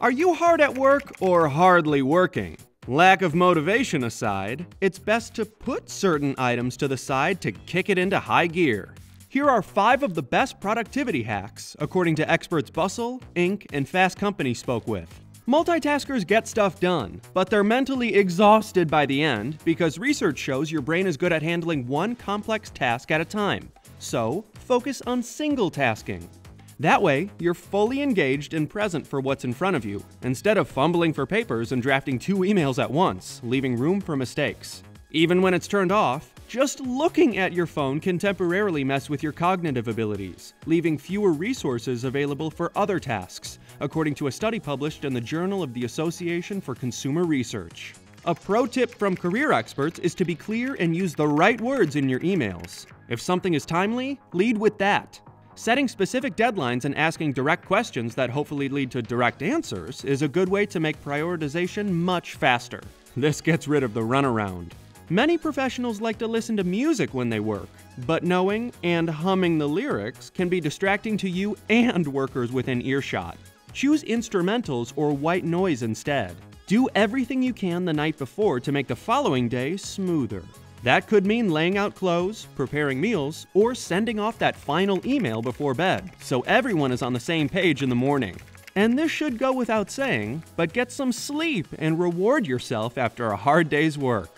Are you hard at work or hardly working? Lack of motivation aside, it's best to put certain items to the side to kick it into high gear. Here are 5 of the best productivity hacks, according to experts Bustle, Inc., and Fast Company spoke with. Multitaskers get stuff done, but they're mentally exhausted by the end because research shows your brain is good at handling one complex task at a time. So, focus on single tasking. That way, you're fully engaged and present for what's in front of you, instead of fumbling for papers and drafting 2 emails at once, leaving room for mistakes. Even when it's turned off, just looking at your phone can temporarily mess with your cognitive abilities, leaving fewer resources available for other tasks, according to a study published in the Journal of the Association for Consumer Research. A pro tip from career experts is to be clear and use the right words in your emails. If something is timely, lead with that. Setting specific deadlines and asking direct questions that hopefully lead to direct answers is a good way to make prioritization much faster. This gets rid of the runaround. Many professionals like to listen to music when they work, but knowing and humming the lyrics can be distracting to you and workers within earshot. Choose instrumentals or white noise instead. Do everything you can the night before to make the following day smoother. That could mean laying out clothes, preparing meals, or sending off that final email before bed, so everyone is on the same page in the morning. And this should go without saying, but get some sleep and reward yourself after a hard day's work.